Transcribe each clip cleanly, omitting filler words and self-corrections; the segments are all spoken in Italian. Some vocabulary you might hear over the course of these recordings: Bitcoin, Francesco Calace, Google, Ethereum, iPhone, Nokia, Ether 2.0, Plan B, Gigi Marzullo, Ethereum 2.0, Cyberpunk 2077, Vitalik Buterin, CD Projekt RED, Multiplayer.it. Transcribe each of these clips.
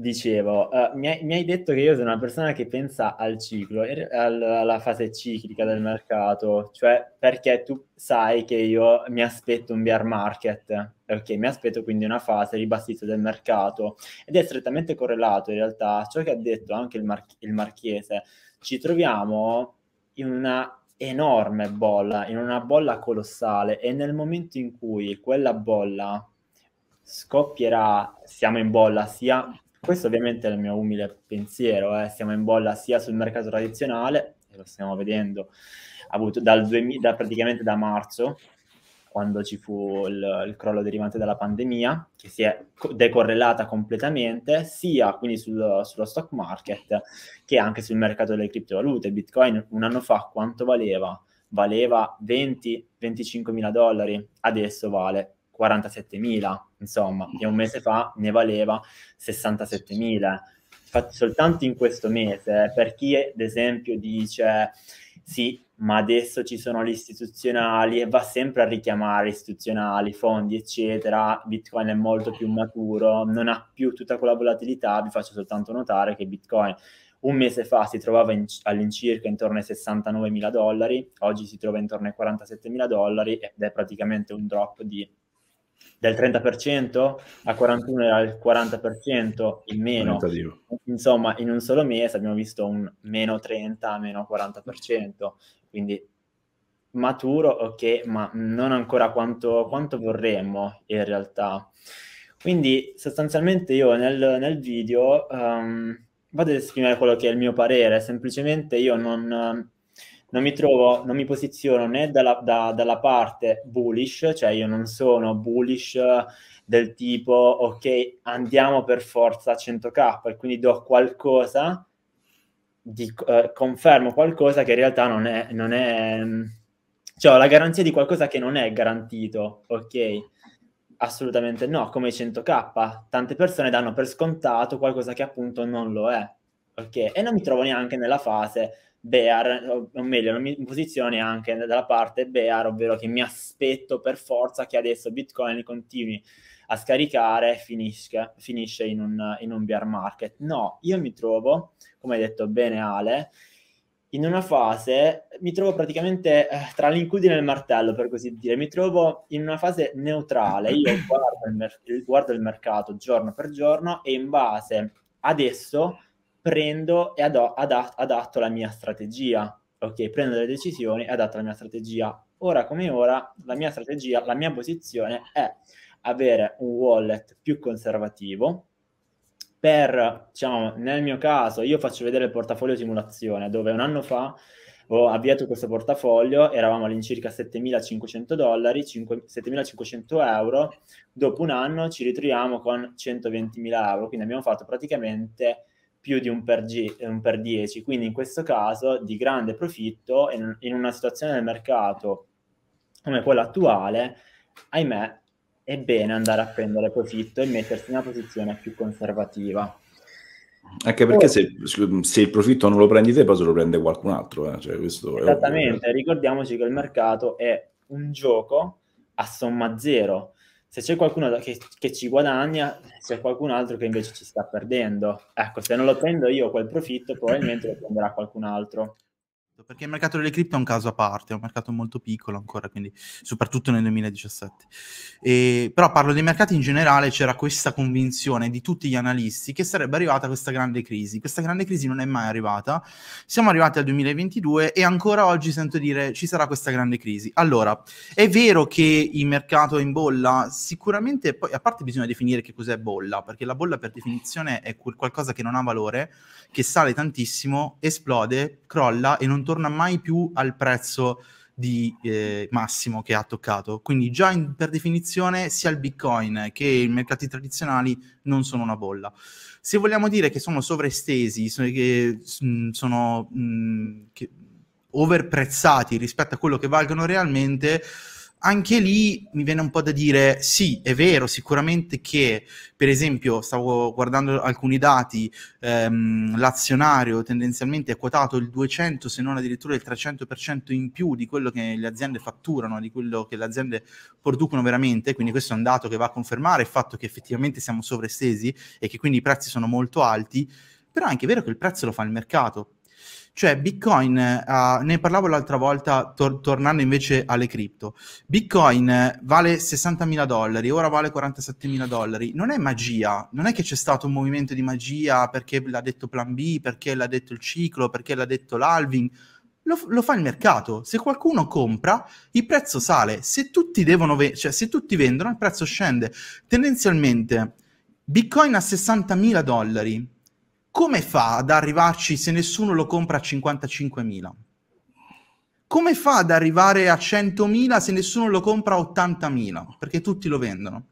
dicevo, mi hai detto che io sono una persona che pensa al ciclo, alla fase ciclica del mercato, cioè perché tu sai che io mi aspetto un bear market, perché mi aspetto quindi una fase ribassista del mercato, ed è strettamente correlato in realtà a ciò che ha detto anche il marchese. Ci troviamo in una enorme bolla, in una bolla colossale, e nel momento in cui quella bolla scoppierà, siamo in bolla sia, questo ovviamente è il mio umile pensiero, siamo in bolla sia sul mercato tradizionale, e lo stiamo vedendo, avuto dal 2000, praticamente da marzo, quando ci fu il crollo derivante dalla pandemia, che si è decorrelata completamente, sia quindi sullo stock market che anche sul mercato delle criptovalute. Bitcoin un anno fa quanto valeva? Valeva 20-25 mila dollari, adesso vale 47 mila, insomma, e un mese fa ne valeva 67 mila. Soltanto in questo mese, per chi ad esempio dice sì, ma adesso ci sono gli istituzionali, e va sempre a richiamare istituzionali, fondi, eccetera, Bitcoin è molto più maturo, non ha più tutta quella volatilità. Vi faccio soltanto notare che Bitcoin un mese fa si trovava all'incirca intorno ai 69 mila dollari, oggi si trova intorno ai 47 mila dollari ed è praticamente un drop del 30%, a 41 era il 40% in meno, 40. Insomma in un solo mese abbiamo visto un meno 30, meno 40%, quindi maturo, ok, ma non ancora quanto vorremmo in realtà. Quindi sostanzialmente io nel video vado ad esprimere quello che è il mio parere, semplicemente io non mi posiziono né dalla parte bullish, cioè io non sono bullish del tipo ok, andiamo per forza a 100k e quindi do qualcosa, confermo qualcosa che in realtà non è, cioè ho la garanzia di qualcosa che non è garantito, ok? Assolutamente no, come i 100k, tante persone danno per scontato qualcosa che appunto non lo è, ok? E non mi trovo neanche nella fase bear, o meglio non mi posiziono neanche dalla parte bear, ovvero che mi aspetto per forza che adesso Bitcoin continui a scaricare e finisce in un bear market. No, io mi trovo, come hai detto bene Ale, in una fase, mi trovo praticamente tra l'incudine e il martello, per così dire, mi trovo in una fase neutrale. Io guardo il mercato giorno per giorno e in base adesso prendo e adatto la mia strategia, ok? Prendo delle decisioni e adatto la mia strategia. Ora come ora, la mia strategia, la mia posizione è avere un wallet più conservativo per, diciamo, nel mio caso, io faccio vedere il portafoglio simulazione, dove un anno fa ho avviato questo portafoglio, eravamo all'incirca 7.500 dollari, 7.500 euro, dopo un anno ci ritroviamo con 120.000 euro, quindi abbiamo fatto praticamente più di un per 10, quindi in questo caso di grande profitto. In una situazione del mercato come quella attuale, ahimè, è bene andare a prendere profitto e mettersi in una posizione più conservativa. Anche perché se il profitto non lo prendi te, poi se lo prende qualcun altro. Cioè, questo esattamente, è ricordiamoci che il mercato è un gioco a somma zero. Se c'è qualcuno che ci guadagna, c'è qualcun altro che invece ci sta perdendo. Ecco, se non lo prendo io quel profitto, probabilmente lo prenderà qualcun altro. Perché il mercato delle cripto è un caso a parte, è un mercato molto piccolo ancora, quindi soprattutto nel 2017. Però parlo dei mercati in generale, c'era questa convinzione di tutti gli analisti che sarebbe arrivata questa grande crisi. Questa grande crisi non è mai arrivata, siamo arrivati al 2022 e ancora oggi sento dire ci sarà questa grande crisi. Allora, è vero che il mercato è in bolla, sicuramente, poi a parte bisogna definire che cos'è bolla, perché la bolla per definizione è qualcosa che non ha valore, che sale tantissimo, esplode, crolla e non torna mai più al prezzo di massimo che ha toccato. Quindi già per definizione sia il Bitcoin che i mercati tradizionali non sono una bolla. Se vogliamo dire che sono sovraestesi, che overprezzati rispetto a quello che valgono realmente, Anche lì mi viene un po' da dire sì, è vero sicuramente che, per esempio, stavo guardando alcuni dati, l'azionario tendenzialmente è quotato il 200 se non addirittura il 300% in più di quello che le aziende fatturano, di quello che le aziende producono veramente, quindi questo è un dato che va a confermare il fatto che effettivamente siamo sovrastesi e che quindi i prezzi sono molto alti, però è anche vero che il prezzo lo fa il mercato. Cioè Bitcoin, ne parlavo l'altra volta tornando invece alle cripto, Bitcoin vale $60.000, ora vale $47.000, non è magia, non è che c'è stato un movimento di magia perché l'ha detto Plan B, perché l'ha detto il ciclo, perché l'ha detto l'halving, lo fa il mercato. Se qualcuno compra il prezzo sale, se tutti devono se tutti vendono il prezzo scende. Tendenzialmente Bitcoin a $60.000 come fa ad arrivarci se nessuno lo compra a 55.000? Come fa ad arrivare a 100.000 se nessuno lo compra a 80.000? Perché tutti lo vendono.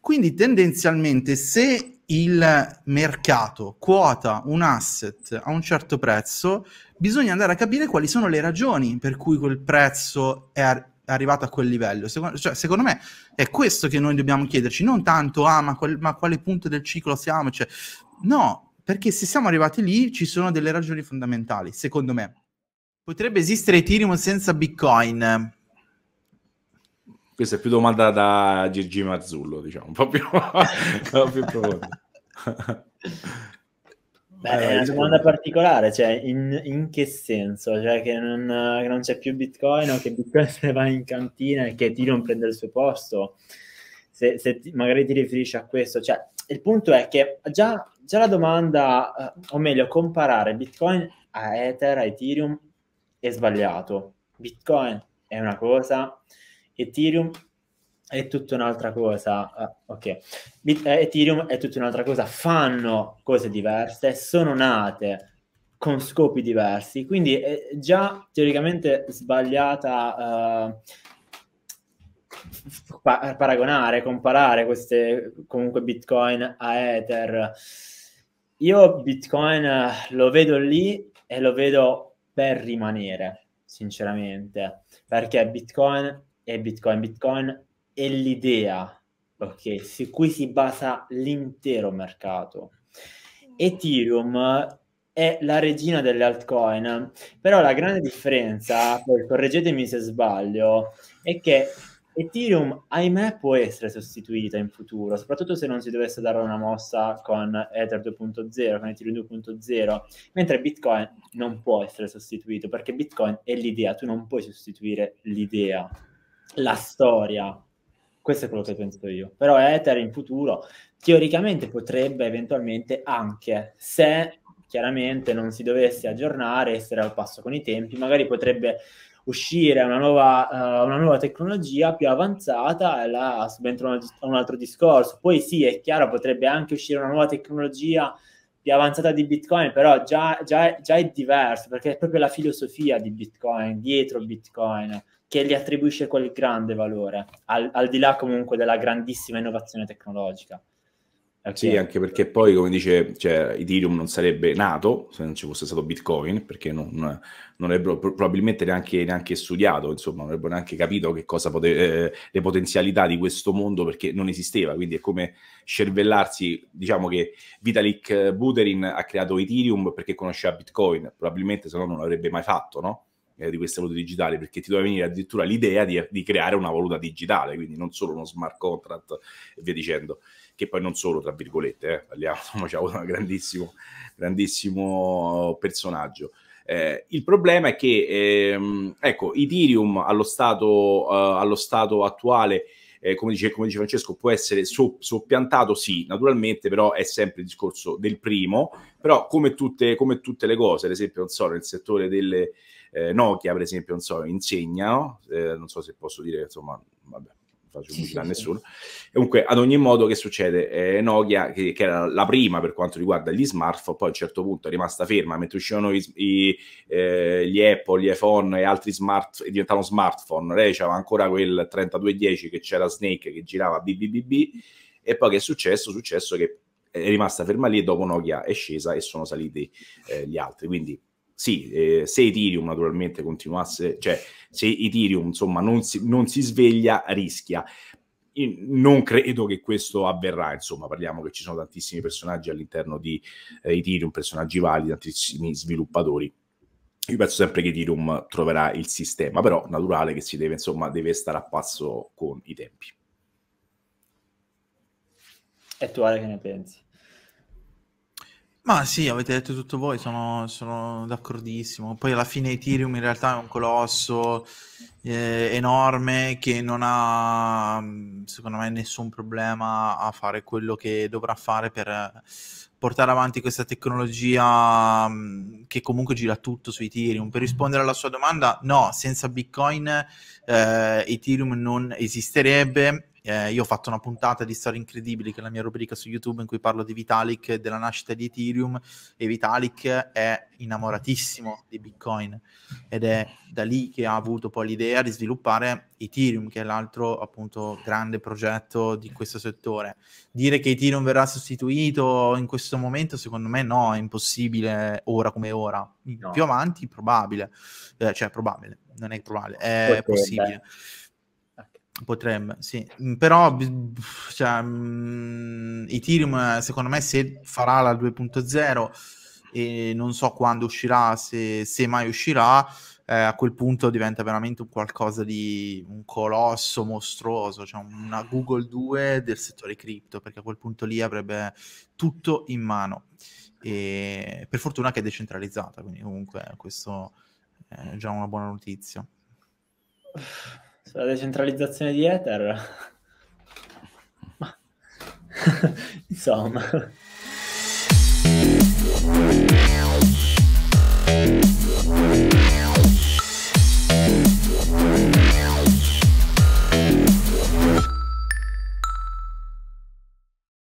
Quindi tendenzialmente se il mercato quota un asset a un certo prezzo, bisogna andare a capire quali sono le ragioni per cui quel prezzo è arrivato a quel livello. Secondo me è questo che noi dobbiamo chiederci, non tanto ma quale punto del ciclo siamo, cioè, no. Perché se siamo arrivati lì ci sono delle ragioni fondamentali, secondo me. Potrebbe esistere Ethereum senza Bitcoin? Questa è più domanda da Gigi Marzullo, diciamo, un po' più, più profonda. Beh, è una domanda particolare, cioè in che senso? Cioè che non c'è più Bitcoin o che Bitcoin se ne va in cantina e che Ethereum prende il suo posto? Se magari ti riferisci a questo, cioè il punto è che già la domanda, o meglio, comparare Bitcoin a Ether, a Ethereum, è sbagliato. Bitcoin è una cosa, Ethereum è tutta un'altra cosa. Ethereum è tutta un'altra cosa, fanno cose diverse, sono nate con scopi diversi, quindi è già teoricamente sbagliata paragonare, comparare queste, comunque, Bitcoin a Ether. Io Bitcoin lo vedo lì e lo vedo per rimanere, sinceramente, perché Bitcoin è l'idea, ok, su cui si basa l'intero mercato. Ethereum è la regina delle altcoin, però la grande differenza, poi correggetemi se sbaglio, è che Ethereum, ahimè, può essere sostituita in futuro, soprattutto se non si dovesse dare una mossa con Ether 2.0, con Ethereum 2.0, mentre Bitcoin non può essere sostituito, perché Bitcoin è l'idea, tu non puoi sostituire l'idea, la storia. Questo è quello che penso io. Però Ether in futuro, teoricamente, potrebbe eventualmente, anche se chiaramente non si dovesse aggiornare, essere al passo con i tempi, magari potrebbe uscire una nuova tecnologia più avanzata e là subentra un altro discorso. Poi sì, è chiaro, potrebbe anche uscire una nuova tecnologia più avanzata di Bitcoin, però già è diverso, perché è proprio la filosofia di Bitcoin, dietro Bitcoin, che gli attribuisce quel grande valore, al di là comunque della grandissima innovazione tecnologica. Okay. Sì, anche perché poi, come dice, cioè, Ethereum non sarebbe nato se non ci fosse stato Bitcoin, perché non avrebbero probabilmente neanche studiato, insomma, non avrebbero neanche capito che cosa le potenzialità di questo mondo, perché non esisteva. Quindi è come scervellarsi, diciamo che Vitalik Buterin ha creato Ethereum perché conosceva Bitcoin, probabilmente se no non l'avrebbe mai fatto, no? Di queste valute digitali, perché ti doveva venire addirittura l'idea di creare una valuta digitale, quindi non solo uno smart contract e via dicendo, che poi non solo, tra virgolette, parliamo, insomma, c'è avuto un grandissimo personaggio. Il problema è che, ecco, Ethereum allo stato attuale, come dice Francesco, può essere soppiantato, sì, naturalmente, però è sempre il discorso del primo, però come tutte le cose, ad esempio, non so, nel settore delle Nokia, per esempio, non so, insegna, no? Non so se posso dire, insomma, vabbè, non faccio pubblicità a nessuno. E comunque, ad ogni modo, che succede? Nokia, che era la prima per quanto riguarda gli smartphone, poi a un certo punto è rimasta ferma, mentre uscivano gli Apple, gli iPhone e altri smartphone, diventavano smartphone. Lei c'aveva ancora quel 3210 che c'era Snake, che girava BBBB, e poi che è successo? Successo che è rimasta ferma lì, e dopo Nokia è scesa e sono saliti gli altri, quindi sì, se Ethereum naturalmente continuasse, cioè se Ethereum insomma non si sveglia, rischia. Non credo che questo avverrà, insomma, parliamo che ci sono tantissimi personaggi all'interno di Ethereum, personaggi validi, tantissimi sviluppatori. Io penso sempre che Ethereum troverà il sistema, però naturale che si deve, insomma, deve stare a passo con i tempi. E tu, Ale, che ne pensi? Ma sì, avete detto tutto voi, sono d'accordissimo. Poi alla fine Ethereum in realtà è un colosso enorme che non ha, secondo me, nessun problema a fare quello che dovrà fare per portare avanti questa tecnologia che comunque gira tutto su Ethereum. Per rispondere alla sua domanda, no, senza Bitcoin Ethereum non esisterebbe. Io ho fatto una puntata di storie incredibili, che è la mia rubrica su YouTube, in cui parlo di Vitalik, della nascita di Ethereum, e Vitalik è innamoratissimo di Bitcoin ed è da lì che ha avuto poi l'idea di sviluppare Ethereum, che è l'altro appunto grande progetto di questo settore. Dire che Ethereum verrà sostituito in questo momento, secondo me no, è impossibile ora come ora, no. Più avanti probabile, cioè probabile, non è probabile, è possibile. Potrebbe, sì, però cioè, Ethereum secondo me, se farà la 2.0 e non so quando uscirà, se mai uscirà, a quel punto diventa veramente un qualcosa di un colosso mostruoso, cioè una Google 2 del settore cripto, perché a quel punto lì avrebbe tutto in mano, e per fortuna che è decentralizzata, quindi comunque questo è già una buona notizia. Sulla decentralizzazione di Ether, insomma.